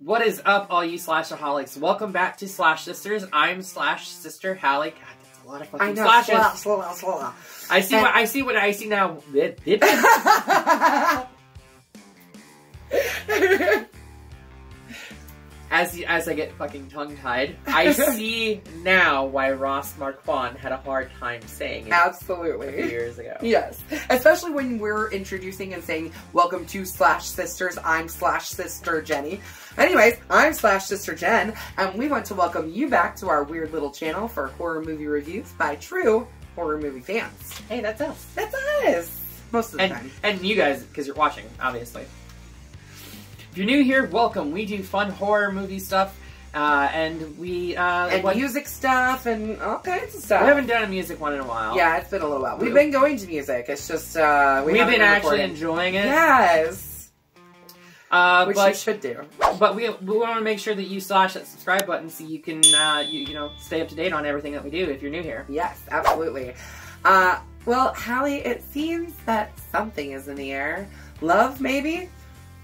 What is up, all you Slashaholics? Welcome back to Slash Sisters. I'm Slash Sister Hallie. God, that's a lot of fucking slashes. Slow down. I see now. As I get fucking tongue-tied, I see now why Ross Marquand had a hard time saying it. Absolutely. A few years ago. Yes. Especially when we're introducing and saying, welcome to Slash Sisters, I'm Slash Sister Jenny. Anyways, I'm Slash Sister Jen, and we want to welcome you back to our weird little channel for horror movie reviews by true horror movie fans. Hey, that's us. That's us! Most of the time. And you guys, because you're watching, obviously. If you're new here, welcome. We do fun horror movie stuff, and we... and music stuff, and all kinds of stuff. We haven't done a music one in a while. Yeah, it's been a little while. We've been going to music, it's just, we've been actually enjoying it. Yes! Which you should do. But we want to make sure that you slash that subscribe button so you can, you know, stay up to date on everything that we do if you're new here. Yes, absolutely. Well, Hallie, it seems that something is in the air. Love, maybe?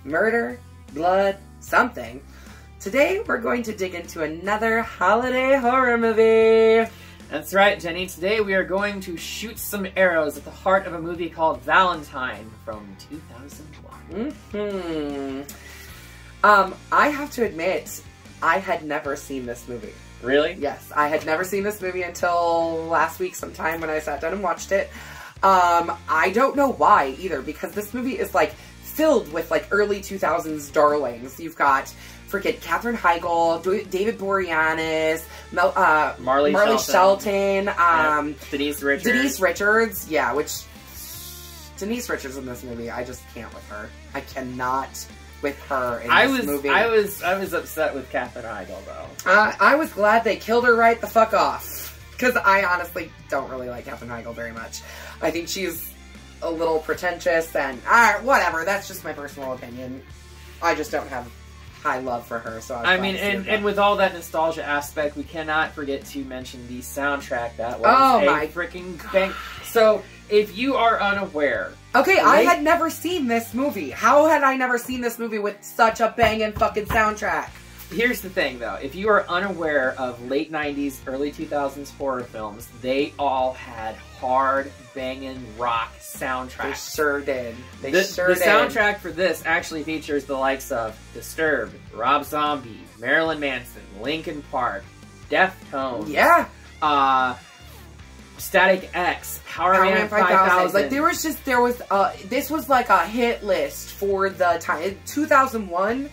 Murder? Blood, something. Today, we're going to dig into another holiday horror movie. That's right, Jenny. Today, we are going to shoot some arrows at the heart of a movie called Valentine from 2001. Mm-hmm. I have to admit, I had never seen this movie. Really? Yes, I had never seen this movie until last week sometime when I sat down and watched it. I don't know why, either, because this movie is like... filled with like early 2000s darlings. You've got freaking Katherine Heigl, David Boreanaz, Marley Shelton, Denise Richards. Yeah, which Denise Richards in this movie, I just can't with her. I cannot with her in this movie. I was upset with Katherine Heigl though. I was glad they killed her right the fuck off, because I honestly don't really like Katherine Heigl very much. I think she's a little pretentious and whatever. That's just my personal opinion. I just don't have high love for her. So I mean, and with all that nostalgia aspect, we cannot forget to mention the soundtrack that was my freaking thing. So if you are unaware, okay, right? I had never seen this movie. How had I never seen this movie with such a banging fucking soundtrack? Here's the thing, though. If you are unaware of late 90s, early 2000s horror films, they all had hard, banging rock soundtracks. They sure did. The soundtrack for this actually features the likes of Disturbed, Rob Zombie, Marilyn Manson, Linkin Park, Deftones. Yeah. Static X, Power Man 5000. Like, this was like a hit list for the time. 2001...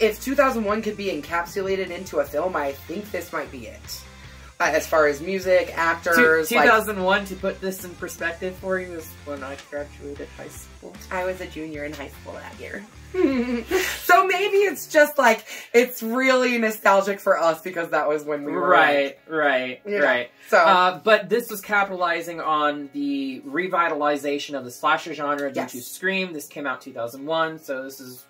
If 2001 could be encapsulated into a film, I think this might be it. As far as music, actors... 2001, like, to put this in perspective for you, is when I graduated high school. I was a junior in high school that year. So maybe it's just like, it's really nostalgic for us because that was when we were... Right. So, but this was capitalizing on the revitalization of the slasher genre due to Scream. This came out 2001, so this is...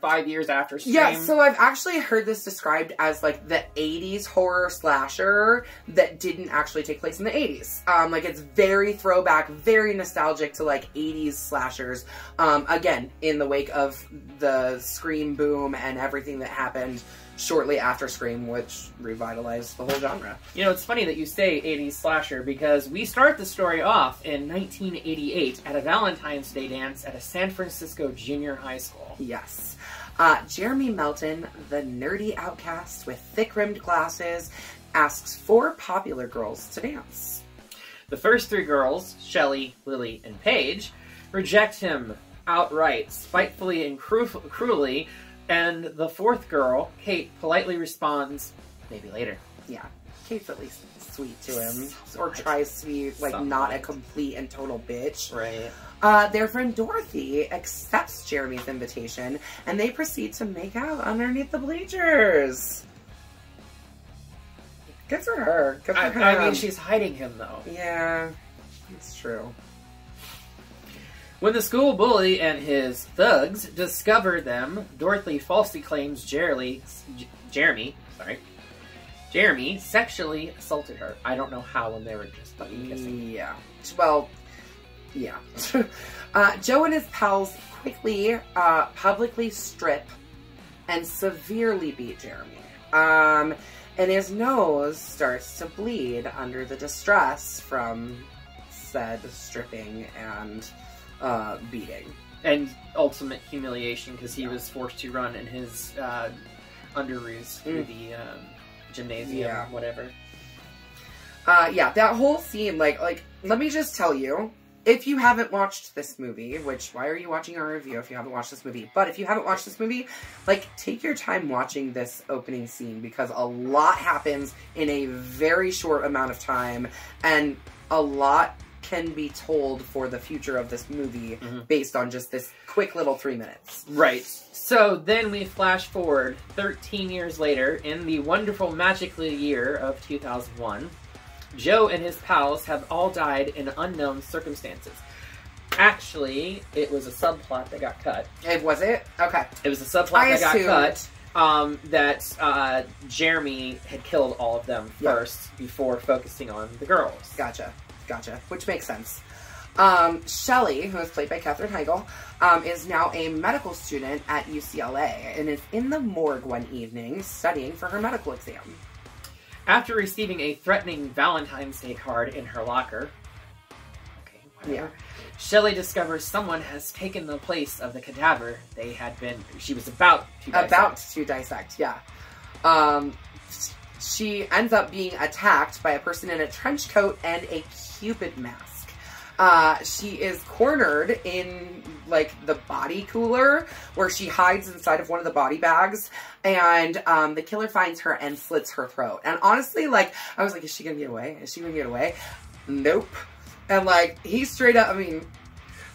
5 years after Scream. Yeah, so I've actually heard this described as like the 80s horror slasher that didn't actually take place in the 80s. Like, it's very throwback, very nostalgic to like 80s slashers. Again, in the wake of the Scream boom and everything that happened shortly after Scream, which revitalized the whole genre. You know, it's funny that you say 80s slasher, because we start the story off in 1988 at a Valentine's Day dance at a San Francisco junior high school. Yes. Jeremy Melton, the nerdy outcast with thick-rimmed glasses, asks four popular girls to dance. The first three girls, Shelley, Lily, and Paige, reject him outright, spitefully and cruelly, and the fourth girl, Kate, politely responds, "Maybe later." Yeah. Kate's at least sweet to him. Or tries to be, like, not a complete and total bitch. Right. Their friend Dorothy accepts Jeremy's invitation, and they proceed to make out underneath the bleachers. Good for her. Good for him. I mean, she's hiding him, though. Yeah. It's true. When the school bully and his thugs discover them, Dorothy falsely claims Jeremy sexually assaulted her. I don't know how, when they were just buddy kissing. Yeah. Well, yeah. Joe and his pals quickly publicly strip and severely beat Jeremy. And his nose starts to bleed under the distress from said stripping and beating. And ultimate humiliation, because he was forced to run in his underoos through the gymnasium, whatever. Yeah, that whole scene, like, let me just tell you, if you haven't watched this movie, which, why are you watching our review if you haven't watched this movie? But if you haven't watched this movie, like, take your time watching this opening scene, because a lot happens in a very short amount of time, and a lot can be told for the future of this movie based on just this quick little 3 minutes. Right. So then we flash forward 13 years later in the wonderful, magical year of 2001. Joe and his pals have all died in unknown circumstances. Actually, it was a subplot that got cut. It was it? Okay. It was a subplot that got cut. That Jeremy had killed all of them first before focusing on the girls. Gotcha. Gotcha. Which makes sense. Shelley, who is played by Katherine Heigl, is now a medical student at UCLA and is in the morgue one evening studying for her medical exam. After receiving a threatening Valentine's Day card in her locker, Shelley discovers someone has taken the place of the cadaver they had been, she was about to dissect, yeah. She ends up being attacked by a person in a trench coat and a Cupid mask. She is cornered in, like, the body cooler, where she hides inside of one of the body bags, and the killer finds her and slits her throat. And honestly, like, I was like, is she gonna get away? Is she gonna get away? Nope. And, like, he straight up, I mean...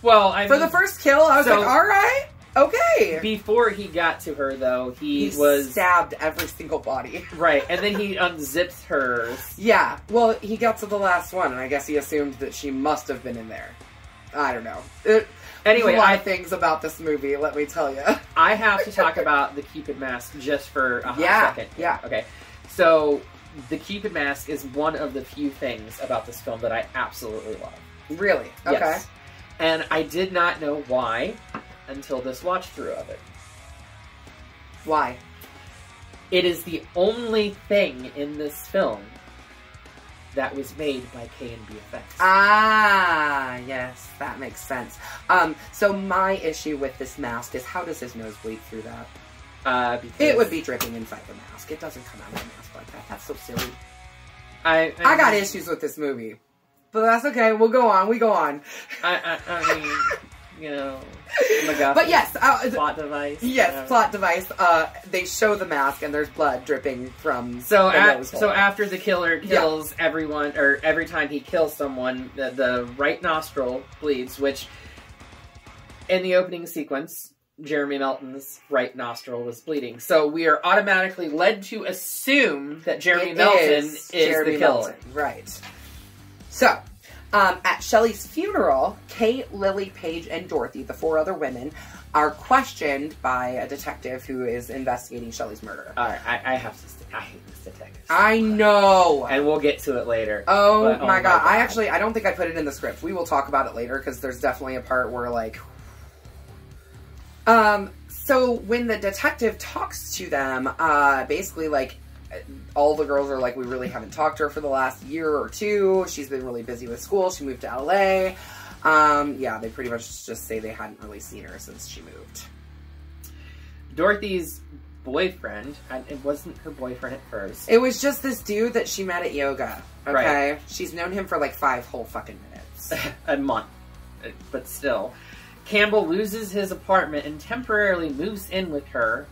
Well, I mean... For the first kill, I was like, alright, okay! Before he got to her, though, he was... stabbed every single body. Right, and then he unzips hers. Yeah, well, he got to the last one, and I guess he assumed that she must have been in there. I don't know. Anyway, a lot of things about this movie, let me tell you. I have to talk about the Cupid mask just for a hot second. Yeah, okay. So, the Cupid mask is one of the few things about this film that I absolutely love. Really? Okay. Yes. And I did not know why until this watch-through of it. Why? It is the only thing in this film that was made by KNB EFX. Ah, yes, that makes sense. So my issue with this mask is, how does his nose bleed through that? Because it would be dripping inside the mask. It doesn't come out of the mask like that. That's so silly. I got issues with this movie, but that's okay. We'll go on. We go on. I mean, you know, MacGuffin, but yes, plot device. Yes, you know. Plot device. They show the mask, and there's blood dripping from. So after the killer kills everyone, or every time he kills someone, the right nostril bleeds. Which, in the opening sequence, Jeremy Melton's right nostril was bleeding. So we are automatically led to assume that Jeremy Melton is the killer. Right. So. At Shelley's funeral, Kate, Lily, Paige, and Dorothy, the four other women, are questioned by a detective who is investigating Shelley's murder. I have to say, I hate this detective. I know! And we'll get to it later. Oh my god. I don't think I put it in the script. We will talk about it later, because there's definitely a part where, like... So, when the detective talks to them, basically, like... all the girls are like, we really haven't talked to her for the last year or two. She's been really busy with school. She moved to LA. Yeah, they pretty much just say they hadn't really seen her since she moved. Dorothy's boyfriend, and it wasn't her boyfriend at first. It was just this dude that she met at yoga. Okay. Right. She's known him for like 5 whole fucking minutes. A month. But still. Campbell loses his apartment and temporarily moves in with her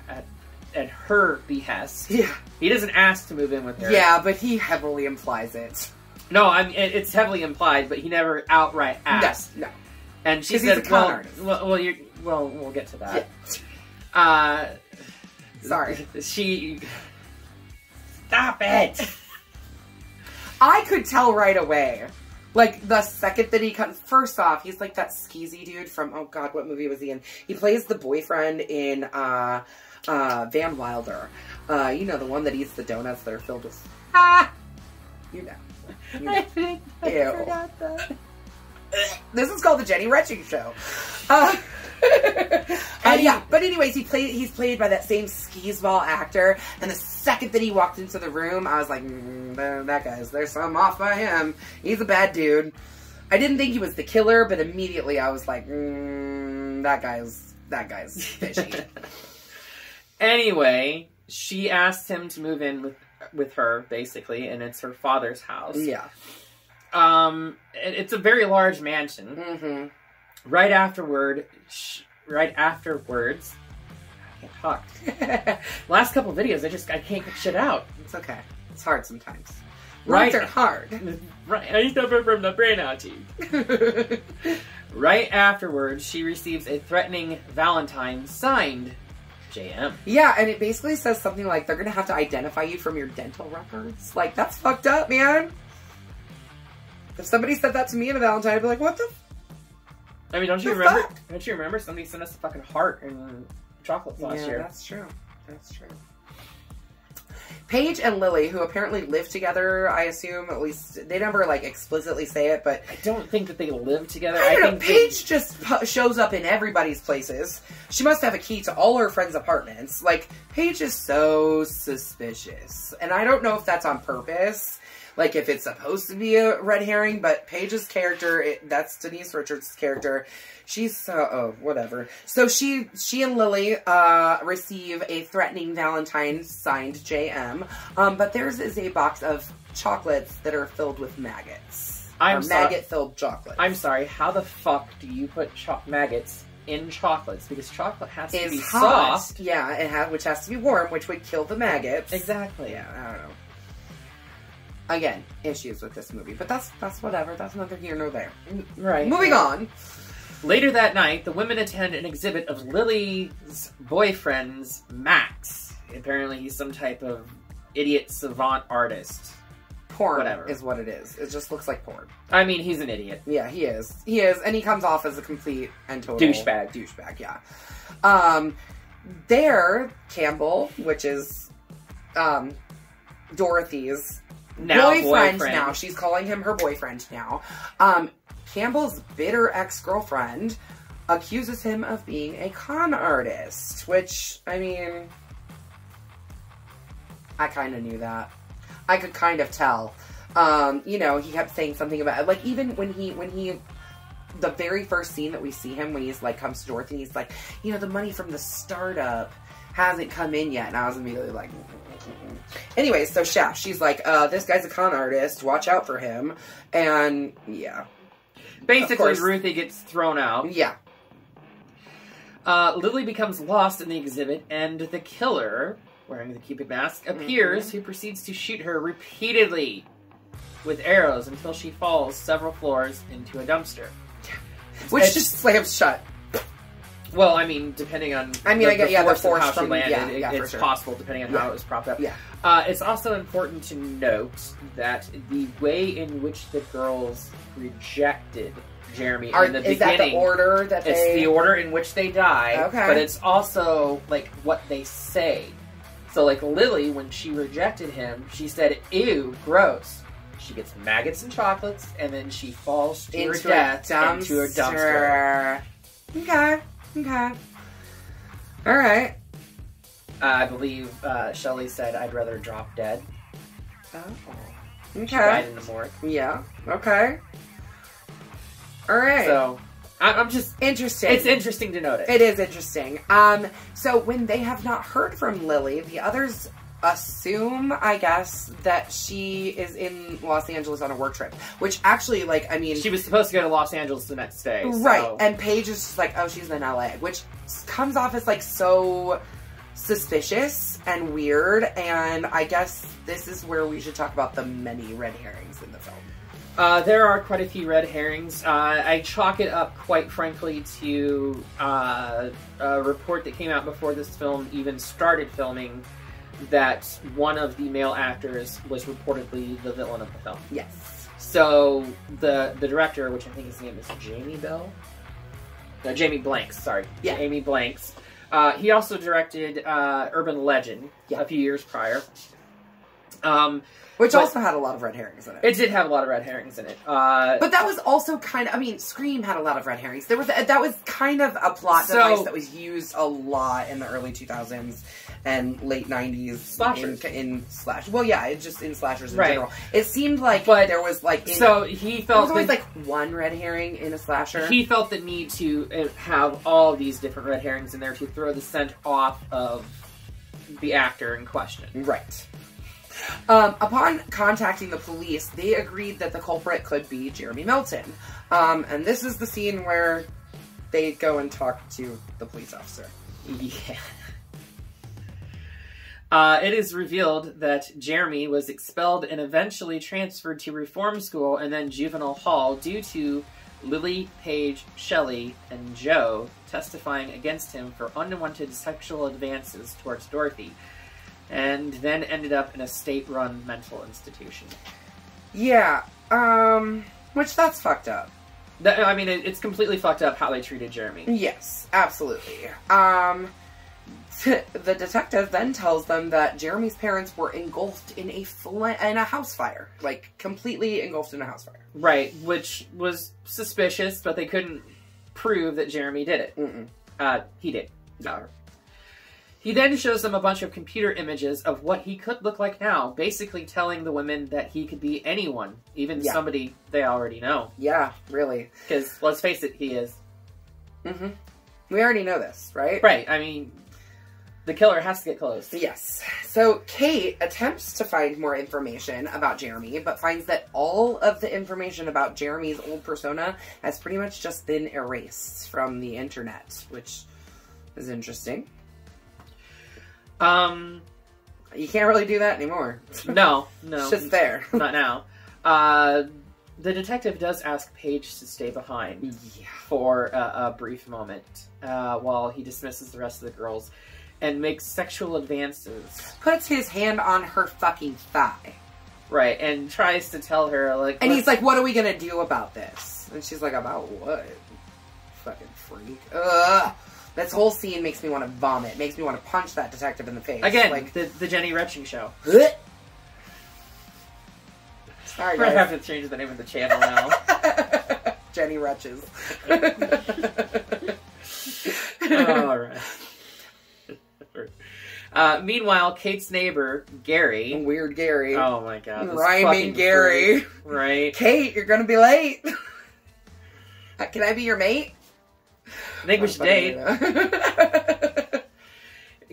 at her behest. Yeah. He doesn't ask to move in with her. Yeah, but he heavily implies it. No, I mean, it's heavily implied, but he never outright asks. No. And she said, well, we'll get to that. Yeah. Sorry. Stop it! I could tell right away. Like, the second that he comes... First off, he's like that skeezy dude from... Oh, God, what movie was he in? He plays the boyfriend in, Van Wilder. You know, the one that eats the donuts that are filled with... Ah! You know. I think I forgot that. This is called The Jenny Retching Show. Yeah, but But anyways, he's played by that same skee-ball actor, and the second that he walked into the room, I was like, that guy's, there's something off by him. He's a bad dude. I didn't think he was the killer, but immediately I was like, that guy's fishy. Anyway, she asked him to move in with her, basically, and it's her father's house. Yeah. It's a very large mansion. Mm-hmm. Right afterwards, I can't talk. Last couple of videos, I can't get shit out. It's okay. It's hard sometimes. Words are hard. Right. I suffer from the brain outie. Right afterwards, she receives a threatening Valentine signed JM. Yeah, and it basically says something like, they're going to have to identify you from your dental records. Like, that's fucked up, man. If somebody said that to me in a Valentine, I'd be like, what the? I mean, don't you remember somebody sent us a fucking heart and chocolates last year? Yeah, that's true. That's true. Paige and Lily, who apparently live together, I assume, at least, they never, like, explicitly say it, but... I don't think that they live together. I don't know, Paige just shows up in everybody's places. She must have a key to all her friends' apartments. Like, Paige is so suspicious. And I don't know if that's on purpose, like, if it's supposed to be a red herring, but Paige's character, that's Denise Richards' character, she's so, whatever. So she and Lily receive a threatening Valentine signed JM, but theirs is a box of chocolates that are filled with maggots. Maggot-filled chocolates. I'm sorry, how the fuck do you put maggots in chocolates? Because chocolate has to be hot. Soft. Yeah, which has to be warm, which would kill the maggots. Exactly. Yeah, I don't know. Again, issues with this movie, but that's whatever. That's neither here nor there. Right. Moving on. Later that night, the women attend an exhibit of Lily's boyfriend's Max. Apparently, he's some type of idiot savant artist. Porn, whatever is what it is. It just looks like porn. I mean, he's an idiot. Yeah, he is. He is, and he comes off as a complete and total douchebag. Douchebag, yeah. There, Campbell, which is Dorothy's. Now boyfriend. She's calling him her boyfriend now. Campbell's bitter ex-girlfriend accuses him of being a con artist, which, I mean, I kind of knew that. I could kind of tell. You know, he kept saying something about, like, even when he the very first scene that we see him, when he's like, comes to Dorothy, he's like, you know, the money from the startup hasn't come in yet. And I was immediately like, anyway, so she's like, this guy's a con artist, watch out for him. And yeah, basically Ruthie gets thrown out. Yeah. Lily becomes lost in the exhibit, and the killer, wearing the Cupid mask, appears, who proceeds to shoot her repeatedly with arrows until she falls several floors into a dumpster. Yeah. Which just slams shut. Well, I mean, depending on the force of how she landed, it's possible, depending on how it was propped up. Yeah. It's also important to note that the way in which the girls rejected Jeremy in the beginning... Is that the order that they... It's the order in which they die, okay. But it's also, like, what they say. So, like, Lily, when she rejected him, she said, ew, gross. She gets maggots and chocolates, and then she falls to her death into a dumpster. Okay. Okay. All right. I believe Shelley said, I'd rather drop dead. Oh. Okay. She died in the morgue. Yeah. Okay. All right. So, I'm just... Interesting. It's interesting to notice. It is interesting. So, when they have not heard from Lily, the others assume, I guess, that she is in Los Angeles on a work trip, which actually, like, I mean... She was supposed to go to Los Angeles the next day, right, so. And Paige is just like, oh, she's in LA, which comes off as, like, so suspicious and weird, and I guess this is where we should talk about the many red herrings in the film. There are quite a few red herrings. I chalk it up, quite frankly, to a report that came out before this film even started filming, that one of the male actors was reportedly the villain of the film. Yes. So the director, which I think his name is Jamie Blanks, sorry. Yeah. Jamie Blanks. He also directed Urban Legend a few years prior. Which also had a lot of red herrings in it. It did have a lot of red herrings in it. But that was also kind of, I mean, Scream had a lot of red herrings. There was that was kind of a plot device that was used a lot in the early 2000s and late 90s. Slashers. In slash. Well, yeah, just in slashers in general. It seemed like there was like... so he felt... there was always like one red herring in a slasher. He felt the need to have all these different red herrings in there to throw the scent off of the actor in question. Right. Upon contacting the police, they agreed that the culprit could be Jeremy Melton. And this is the scene where they go and talk to the police officer. Yeah. It is revealed that Jeremy was expelled and eventually transferred to reform school and then juvenile hall due to Lily, Paige, Shelley, and Joe testifying against him for unwanted sexual advances towards Dorothy, and then ended up in a state-run mental institution. Yeah, which that's fucked up. I mean, it's completely fucked up how they treated Jeremy. Yes, absolutely. The detective then tells them that Jeremy's parents were engulfed in a house fire. Like, completely engulfed in a house fire. Right, which was suspicious, but they couldn't prove that Jeremy did it. Mm-mm. He did. No. He then shows them a bunch of computer images of what he could look like now, basically telling the women that he could be anyone, even somebody they already know. Yeah, really. Because, let's face it, he is. Mm-hmm. We already know this, right? Right, I mean, the killer has to get close. Yes. So, Kate attempts to find more information about Jeremy, but finds that all of the information about Jeremy's old persona has pretty much just been erased from the internet, which is interesting. You can't really do that anymore. No, no. It's just there. Not now. The detective does ask Paige to stay behind for a brief moment while he dismisses the rest of the girls and makes sexual advances. Puts his hand on her fucking thigh. Right, and tries to tell her, like... And he's like, what are we gonna do about this? And she's like, about what? Fucking freak. Ugh! This whole scene makes me want to vomit. Makes me want to punch that detective in the face. Again, like the Jenny Retching show. Sorry, we're going to have to change the name of the channel now. Jenny Retches. All right. Meanwhile, Kate's neighbor, Gary. Weird Gary. Oh, my God. Rhyming Gary. Freak, right. Kate, you're going to be late. Can I be your mate? I think we should date.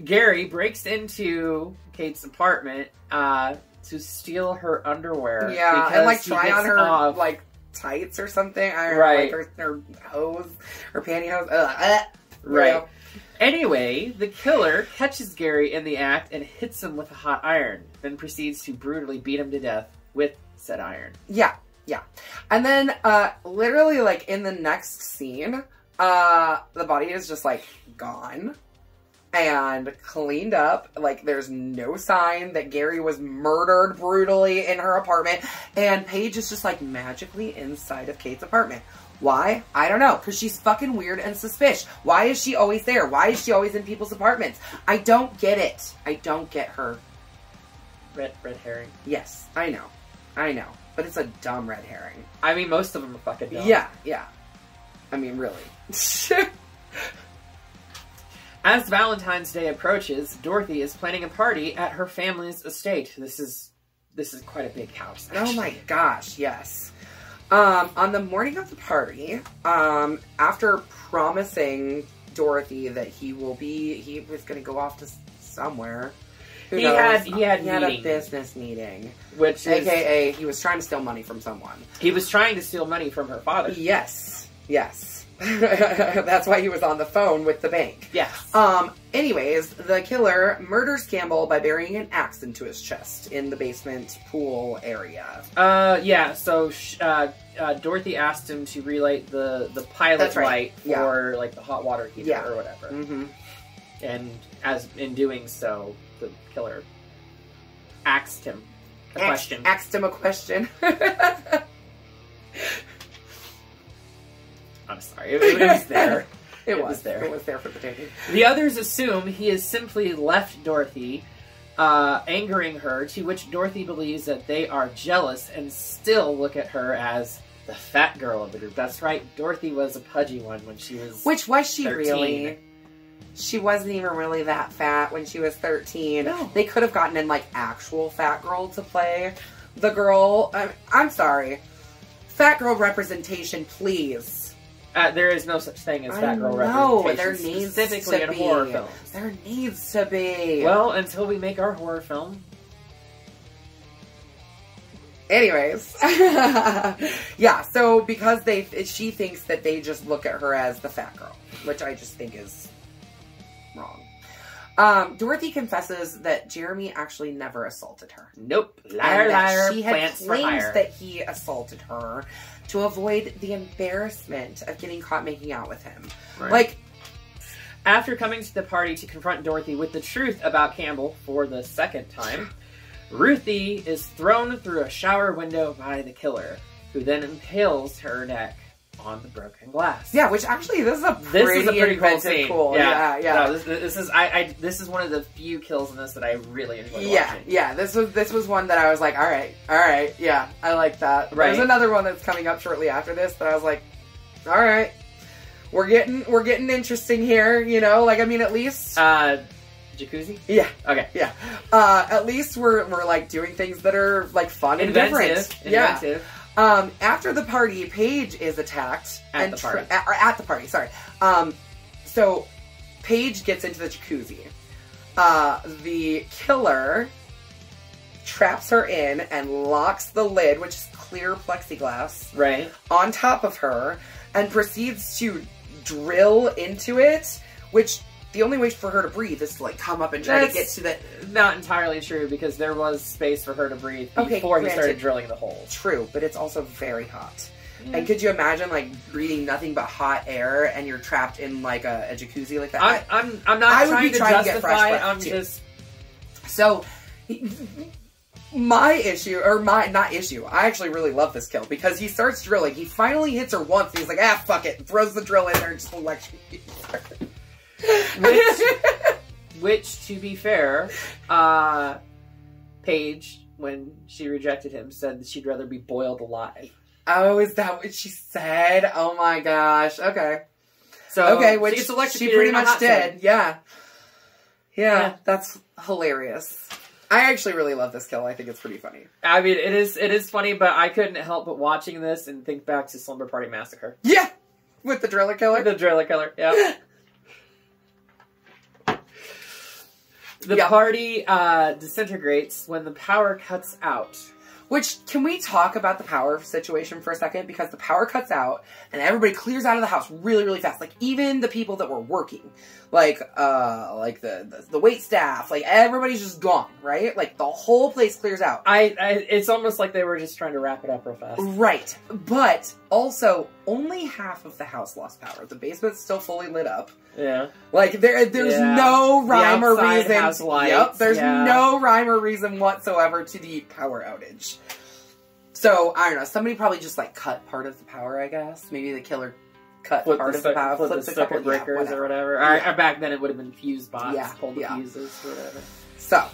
Gary breaks into Kate's apartment to steal her underwear. Yeah, and like try on her like tights or something. Right. Like her hose, her pantyhose. Right. You know. Anyway, the killer catches Gary in the act and hits him with a hot iron, then proceeds to brutally beat him to death with said iron. Yeah, yeah. And then literally like in the next scene... the body is just, like, gone and cleaned up. Like, there's no sign that Gary was murdered brutally in her apartment. And Paige is just, like, magically inside of Kate's apartment. Why? I don't know. Because she's fucking weird and suspicious. Why is she always there? Why is she always in people's apartments? I don't get it. I don't get her. Red herring. Yes, I know. I know. But it's a dumb red herring. I mean, most of them are fucking dumb. Yeah, yeah. I mean, really. As Valentine's Day approaches, Dorothy is planning a party at her family's estate. This is quite a big house, actually. Oh my gosh, yes. On the morning of the party, after promising Dorothy that he was going to go off to somewhere. He had a business meeting, which AKA he was trying to steal money from someone. He was trying to steal money from her father. Yes. Yes. That's why he was on the phone with the bank. Yes. Anyways, the killer murders Campbell by burying an axe into his chest in the basement pool area. Yeah, so Dorothy asked him to relight the pilot light for, like, the hot water heater or whatever. Mm-hmm. And in doing so, the killer axed him a question. Axed him a question. I'm sorry. It was there. It was there. It was there for the taking. The others assume he has simply left Dorothy, angering her, to which Dorothy believes that they are jealous and still look at her as the fat girl of the group. That's right, Dorothy was a pudgy one when she was 13. Which was she really? She wasn't even really that fat when she was 13. No. They could have gotten an actual fat girl to play the girl. I'm sorry. Fat girl representation, please. There is no such thing as fat girl representation. No, there needs specifically in horror films. There needs to be. Well, until we make our horror film. Anyways. Yeah, so because she thinks that they just look at her as the fat girl, which I just think is wrong. Dorothy confesses that Jeremy actually never assaulted her. Nope. Liar, liar. She had claimed that he assaulted her to avoid the embarrassment of getting caught making out with him. Right. After coming to the party to confront Dorothy with the truth about Campbell for the second time, Ruthie is thrown through a shower window by the killer, who then impales her neck on the broken glass. Yeah, which actually this is a pretty cool scene. Cool. Yeah. No, this is one of the few kills in this that I really enjoyed watching. Yeah. This was one that I was like, all right, yeah, I like that. Right. There's another one that's coming up shortly after this that I was like, all right, we're getting interesting here. You know, I mean, at least jacuzzi. Yeah. Okay. Yeah. At least we're doing things that are fun and different. Inventive. Yeah. After the party, Paige is attacked. At the party, sorry. So Paige gets into the jacuzzi. The killer traps her in and locks the lid, which is clear plexiglass, right, on top of her, and proceeds to drill into it, which the only way for her to breathe is to come up and try to get to the... Not entirely true, because there was space for her to breathe before he started drilling the hole. True, but it's also very hot. Mm. And could you imagine breathing nothing but hot air and you're trapped in a jacuzzi like that? I'm not trying to justify. I'm just... So I actually really love this kill, because he starts drilling. He finally hits her once and he's like, ah, fuck it. Throws the drill in there and just electrocutes her. Which, to be fair, Paige, when she rejected him, said that she'd rather be boiled alive. Oh, is that what she said? Oh my gosh. Okay. So, which she pretty much did. Yeah. That's hilarious. I actually really love this kill. I think it's pretty funny. I mean, it is funny, but I couldn't help but watching this and think back to Slumber Party Massacre. Yeah! With the driller killer? The driller killer, yeah. The party disintegrates when the power cuts out. Which, can we talk about the power situation for a second? Because the power cuts out and everybody clears out of the house really, really fast. Even the people that were working. The wait staff. Everybody's just gone, right? The whole place clears out. It's almost like they were just trying to wrap it up real fast. Right. But, also, only half of the house lost power. The basement's still fully lit up. Yeah. There's no rhyme or reason. House lights. Yep. There's no rhyme or reason whatsoever to the power outage. So, I don't know. Somebody probably just cut part of the power, I guess. Maybe the killer cut part of the power. Flipped the circuit breakers or whatever. Or back then it would have been fuse box. Yeah. Pulled the fuses or whatever. So.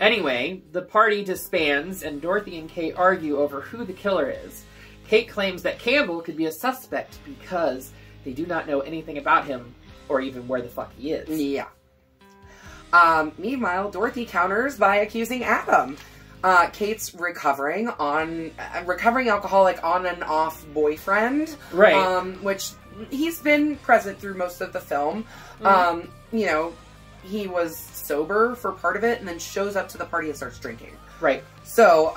Anyway, the party disbands and Dorothy and Kate argue over who the killer is. Kate claims that Campbell could be a suspect because they do not know anything about him. Or even where the fuck he is. Yeah. Meanwhile, Dorothy counters by accusing Adam. Kate's recovering alcoholic on and off boyfriend. Right. Which he's been present through most of the film. Mm-hmm. You know, he was sober for part of it and then shows up to the party and starts drinking. Right. So,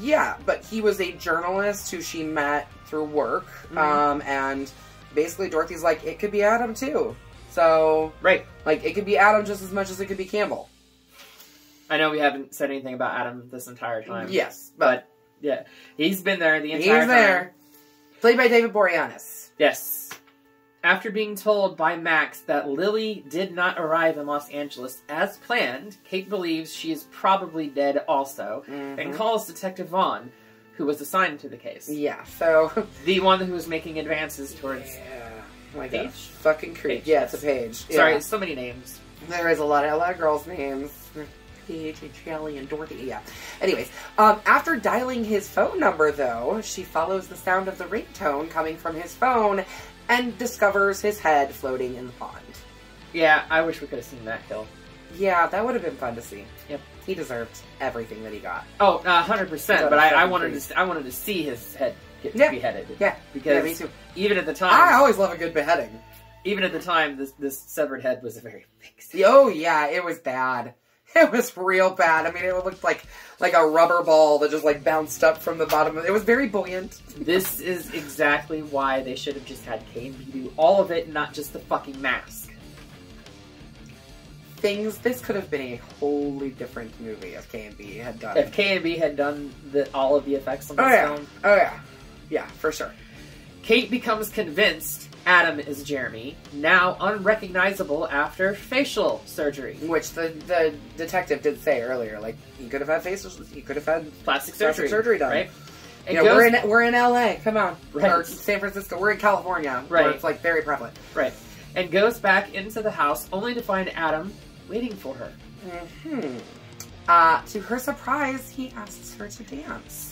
yeah, but he was a journalist who she met through work. Mm-hmm. And basically, Dorothy's like, it could be Adam, too. So, right. It could be Adam just as much as it could be Campbell. I know we haven't said anything about Adam this entire time. Yes. But yeah. He's been there the entire time. He's there. Played by David Boreanaz. Yes. After being told by Max that Lily did not arrive in Los Angeles as planned, Kate believes she is probably dead also, and calls Detective Vaughn, who was assigned to the case. Yeah, so... The one who was making advances towards... Yeah. Like Paige? Fucking creep. Paige, yeah, yes. It's a Paige. Yeah. Sorry, so many names. There is a lot of girls' names. P-H-A-T-L-E and Dorothy. Yeah. Anyways, after dialing his phone number, though, she follows the sound of the ringtone coming from his phone and discovers his head floating in the pond. Yeah, I wish we could have seen that kill. Yeah, that would have been fun to see. Yep. He deserved everything that he got. Oh, 100%. But I wanted to see his head get beheaded. Yeah. Because me too. Even at the time, I always love a good beheading. Even at the time, this severed head was a very big scene. Oh yeah, it was bad. It was real bad. I mean, it looked like a rubber ball that just like bounced up from the bottom of it. It was very buoyant. This is exactly why they should have just had KNB do all of it, not just the fucking mask. This could have been a wholly different movie if KNB had done it. If KNB had done all of the effects on this film. Oh yeah. Yeah, for sure. Kate becomes convinced Adam is Jeremy, now unrecognizable after facial surgery. Which the detective did say earlier, like, he could have had plastic surgery. Done. Right? You know, we're in LA, come on. Right. Or San Francisco, we're in California. Right. Where it's like very prevalent. Right. And goes back into the house only to find Adam waiting for her. Mm-hmm. To her surprise, he asks her to dance.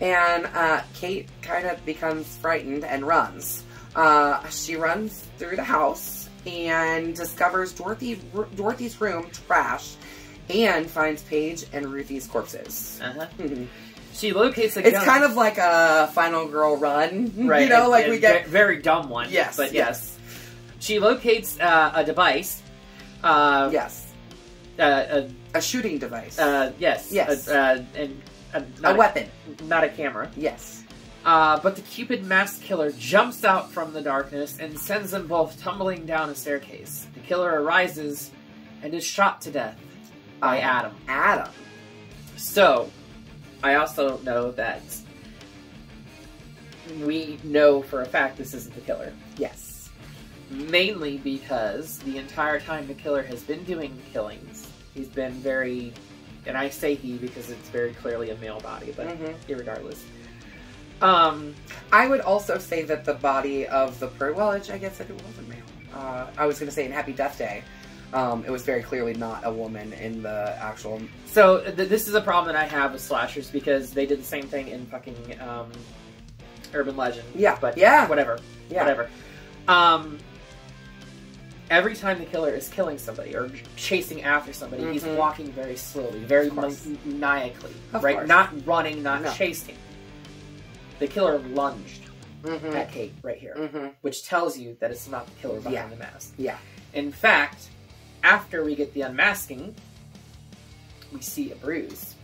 And Kate kind of becomes frightened and runs. She runs through the house and discovers Dorothy's room trash and finds Paige and Ruthie's corpses. Uh-huh. Mm-hmm. She locates a gun. It's kind of like a Final Girl Run. Right. You know, and, we get... Very dumb one. Yes. But yes. She locates a device. Yes. A shooting device. Yes. Yes. A weapon. Not a camera. Yes. But the Cupid masked killer jumps out from the darkness and sends them both tumbling down a staircase. The killer arises and is shot to death by Adam. So, I also know that we know for a fact this isn't the killer. Yes. Mainly because the entire time the killer has been doing killings, he's been very, and I say he because it's very clearly a male body, but irregardless. I would also say that the body of the I guess it wasn't male. I was going to say in Happy Death Day, it was very clearly not a woman in the actual. So this is a problem that I have with slashers because they did the same thing in fucking Urban Legend. Yeah, but whatever, whatever. Every time the killer is killing somebody or chasing after somebody, he's walking very slowly, very maniacally, right? Not running, not chasing. The killer lunged at Kate right here, which tells you that it's not the killer behind the mask. Yeah. In fact, after we get the unmasking, we see a bruise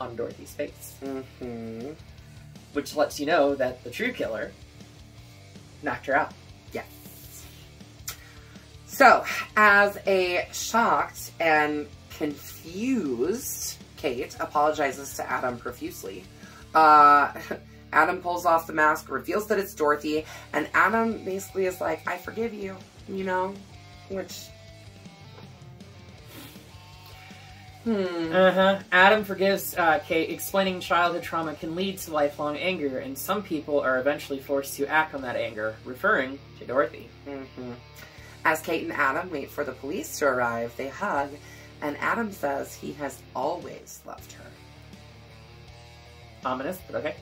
on Dorothy's face, which lets you know that the true killer knocked her out. So, as a shocked and confused Kate apologizes to Adam profusely. Adam pulls off the mask, reveals that it's Dorothy, and Adam basically is like, I forgive you, you know? Which... Adam forgives Kate, explaining childhood trauma can lead to lifelong anger, and some people are eventually forced to act on that anger, referring to Dorothy. As Kate and Adam wait for the police to arrive, they hug, and Adam says he has always loved her. Ominous, but okay.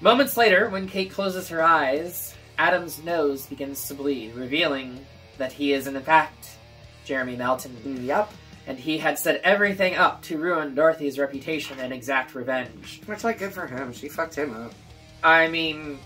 Moments later, when Kate closes her eyes, Adam's nose begins to bleed, revealing that he is, in fact, Jeremy Melton. Yep. And he had set everything up to ruin Dorothy's reputation and exact revenge. Which, like, good for him. She fucked him up. I mean...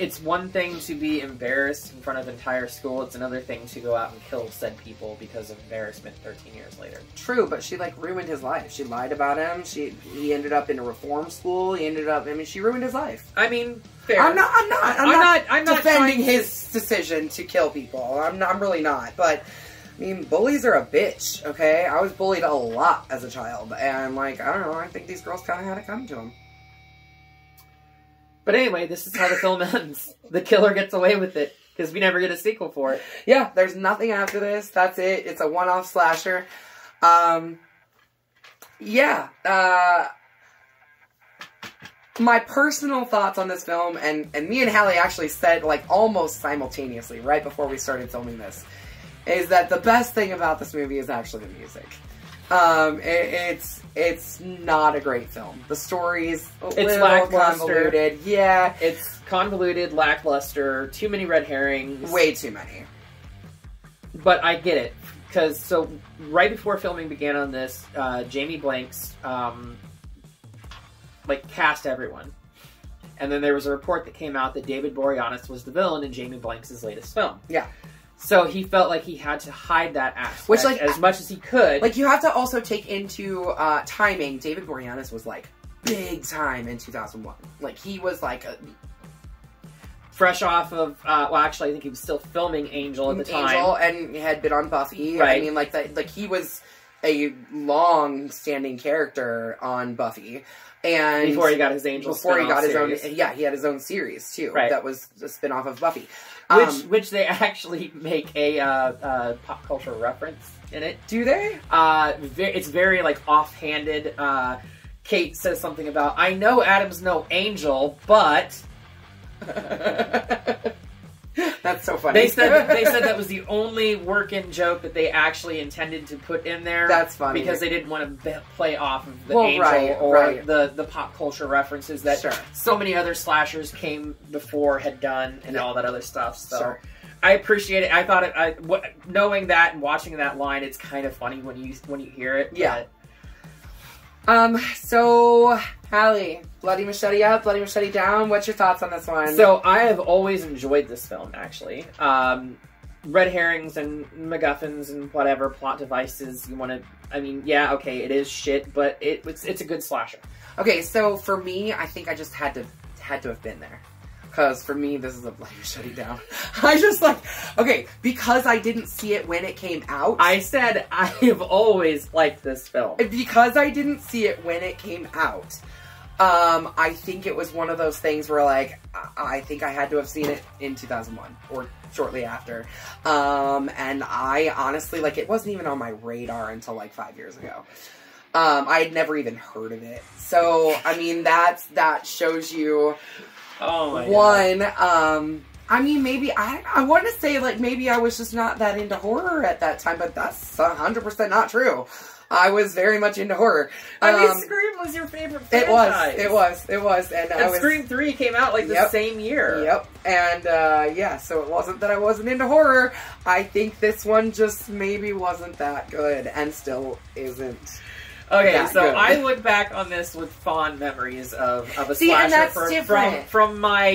It's one thing to be embarrassed in front of entire school. It's another thing to go out and kill said people because of embarrassment 13 years later. True, but she, like, ruined his life. She lied about him. He ended up in a reform school. He ended up... I mean, she ruined his life. I mean, fair. I'm not defending his decision to kill people. I'm really not. But, I mean, bullies are a bitch, okay? I was bullied a lot as a child. And, like, I don't know. I think these girls kind of had it come to them. But anyway, this is how the film ends. The killer gets away with it, because we never get a sequel for it. Yeah, there's nothing after this. That's it. It's a one-off slasher. My personal thoughts on this film, and me and Hallie actually said, like, almost simultaneously, right before we started filming this, is that the best thing about this movie is actually the music. It's not a great film. The story's a little convoluted. Yeah. It's convoluted, lackluster, too many red herrings. Way too many. But I get it. Because, so, right before filming began on this, Jamie Blanks, cast everyone. And then there was a report that came out that David Boreanaz was the villain in Jamie Blanks' latest film. Yeah. So he felt like he had to hide that aspect as much as he could. Like, you have to also take into timing. David Boreanaz was, big time in 2001. He was, fresh off of, I think he was still filming Angel at the time. Angel, and had been on Buffy. Right. I mean, he was a long-standing character on Buffy. And before he got his Angel series. Yeah, he had his own series, too. Right. That was a spin-off of Buffy. Which they actually make a pop culture reference in it. Do they? It's very, offhanded. Kate says something about, I know Adam's no angel, but... That's so funny. They said that was the only work-in joke that they actually intended to put in there. That's funny. Because they didn't want to play off of the Angel the pop culture references that so many other slashers came before had done and all that other stuff. So I appreciate it. I thought it, knowing that and watching that line, it's kind of funny when you hear it. Yeah. So Hallie, Bloody Machete Up, Bloody Machete Down. What's your thoughts on this one? So I have always enjoyed this film, actually. Red herrings and MacGuffins and whatever plot devices you want to. I mean, yeah, okay, it is shit, but it's a good slasher. Okay, so for me, I think I just had to have been there, because for me, this is a Bloody Machete Down. I just because I didn't see it when it came out. I said I have always liked this film. Because I didn't see it when it came out, I think it was one of those things where I think I had to have seen it in 2001 or shortly after. And I honestly, it wasn't even on my radar until 5 years ago. I had never even heard of it. So, I mean, that shows you... Oh my God. I mean, maybe I want to say maybe I was just not that into horror at that time, but that's 100% not true. I was very much into horror. I mean, Scream was your favorite franchise. It was. And I was, Scream 3 came out the same year. Yep. And so it wasn't that I wasn't into horror. I think this one just maybe wasn't that good and still isn't. Okay, I look back on this with fond memories of a slasher from my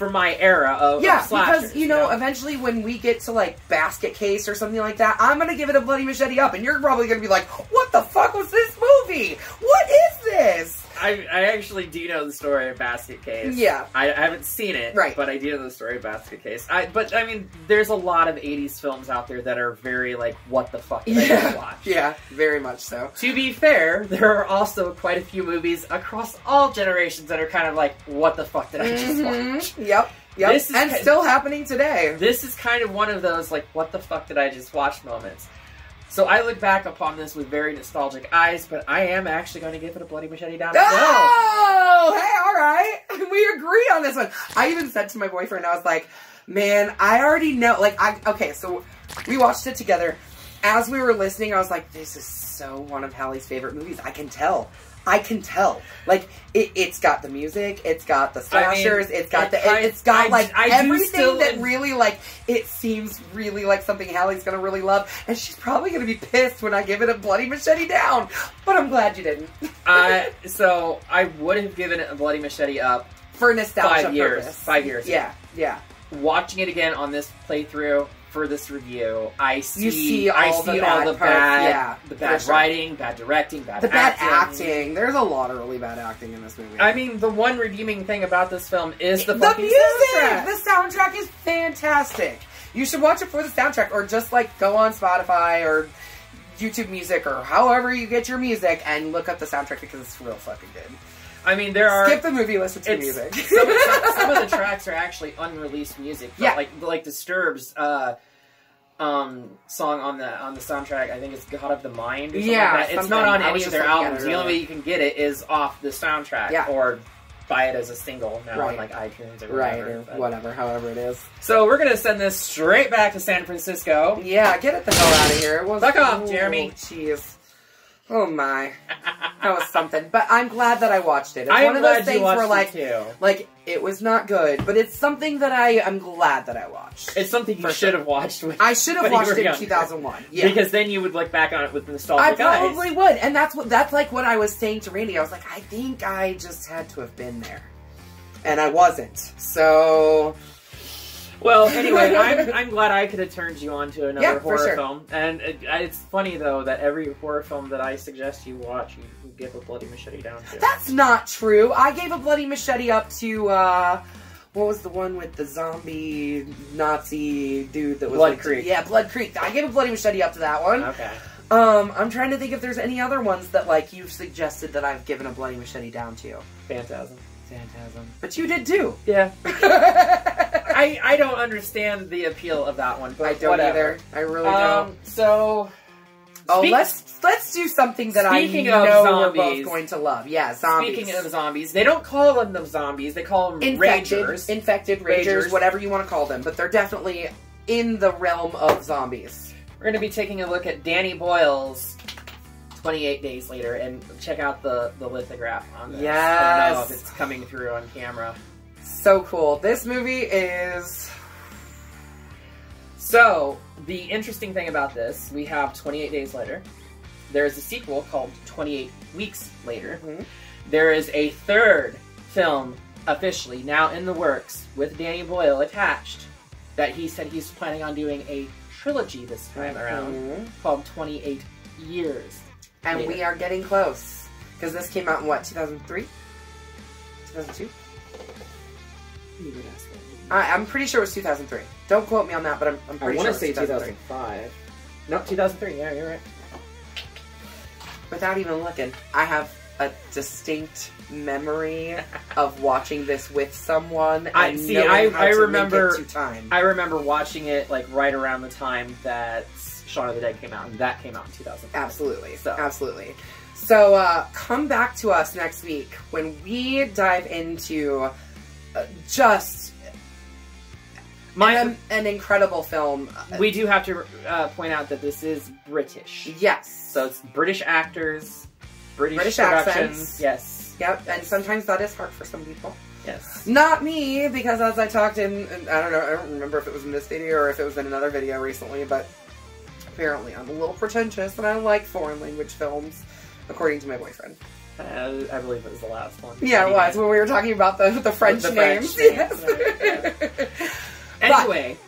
era of slashers. Because, you know, eventually when we get to, Basket Case or something like that, I'm going to give it a Bloody Machete Up, and you're probably going to be like, what the fuck was this movie? What is this? I actually do know the story of Basket Case. Yeah. I haven't seen it, but I do know the story of Basket Case. I mean, there's a lot of 80s films out there that are very, what the fuck did I just watch? Yeah, very much so. To be fair, there are also quite a few movies across all generations that are kind of what the fuck did I just watch? Yep, yep. This is still happening today. This is kind of one of those, what the fuck did I just watch moments. So I look back upon this with very nostalgic eyes, but I am actually going to give it a Bloody Machete Down as well. Oh! Hey, alright! We agree on this one. I even said to my boyfriend, I was like, man, I already know, okay, so we watched it together. As we were listening, I was like, this is so one of Hallie's favorite movies. I can tell. It's got the music, it's got the slashers, it seems really something Hallie's gonna really love, and she's probably gonna be pissed when I give it a Bloody Machete Down, but I'm glad you didn't. So I would have given it a Bloody Machete Up for nostalgia purpose. 5 years. Yeah, yeah. Watching it again on this playthrough for this review, I see all the bad writing, bad directing, bad acting. There's a lot of really bad acting in this movie. I mean, the one redeeming thing about this film is the music. Soundtrack. The soundtrack is fantastic. You should watch it for the soundtrack, or just go on Spotify or YouTube Music or however you get your music and look up the soundtrack, because it's real fucking good. I mean, there are... Skip the movie, listen to music. Some of the tracks are actually unreleased music. But yeah. Like Disturbed's song on the soundtrack, I think it's God of the Mind or something like that. It's not on any of their albums. The only way you can get it is off the soundtrack or buy it as a single now on like iTunes or whatever. Right, or whatever, however it is. So we're going to send this straight back to San Francisco. Yeah, get it the hell out of here. It was, fuck off, Jeremy. Jeez. Oh my. That was something. But I'm glad that I watched it. It's one of those things where like it was not good, but it's something that I'm glad that I watched. It's something you should have watched with. I should have watched it in 2001. Yeah. Because then you would look back on it with nostalgic eyes. I probably would. And that's like what I was saying to Randy. I was like, I think I just had to have been there. And I wasn't. So well, anyway, I'm glad I could have turned you on to another horror film. And it's funny, though, that every horror film that I suggest you watch, you give a bloody machete down to. That's not true. I gave a bloody machete up to, what was the one with the zombie Nazi dude that was... Blood Creek. Yeah, Blood Creek. I gave a bloody machete up to that one. Okay. I'm trying to think if there's any other ones that, like, you've suggested that I've given a bloody machete down to. Phantasm. Phantasm. But you did, too. Yeah. I don't understand the appeal of that one, but I don't either. I really don't. So, let's do something that I know we're both going to love. Yeah, zombies. Speaking of zombies, they don't call them zombies. They call them ragers, infected ragers, whatever you want to call them. But they're definitely in the realm of zombies. We're going to be taking a look at Danny Boyle's 28 Days Later, and check out the lithograph on this. Yes. I don't know if it's coming through on camera. So cool. This movie is... So, the interesting thing about this, we have 28 Days Later. There is a sequel called 28 Weeks Later. Mm-hmm. There is a third film, officially, now in the works, with Danny Boyle attached, that he said he's planning on doing a trilogy this time around, called 28 Years Later. And we are getting close. Because this came out in, what, 2003? 2002? I'm pretty sure it was 2003. Don't quote me on that, but I'm pretty sure it was 2003. I want to say 2005. No, 2003. Yeah, you're right. Without even looking, I have a distinct memory of watching this with someone. And I remember. I remember watching it like right around the time that Shaun of the Dead came out, and that came out in 2005. Absolutely. So absolutely. So come back to us next week when we dive into. Just an incredible film. We do have to point out that this is British. Yes. So it's British actors, British accents. Yes. Yep. Yes. And sometimes that is hard for some people. Yes. Not me, because as I talked in, I don't know, I don't remember if it was in this video or if it was in another video recently, but apparently I'm a little pretentious and I like foreign language films, according to my boyfriend. I believe it was the last one. Yeah, it was when we were talking about the French names. Yes. Anyway,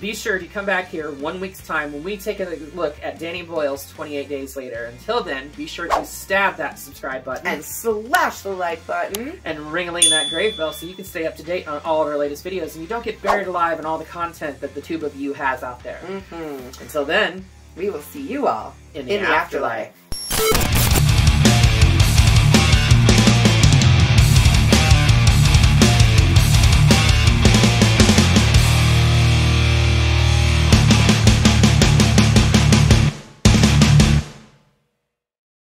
be sure to come back here 1 week's time when we take a look at Danny Boyle's 28 Days Later. Until then, be sure to stab that subscribe button. And slash the like button. And ring-a-ling that grave bell so you can stay up to date on all of our latest videos and you don't get buried alive in all the content that the tube of you has out there. Mm-hmm. Until then, we will see you all in the afterlife.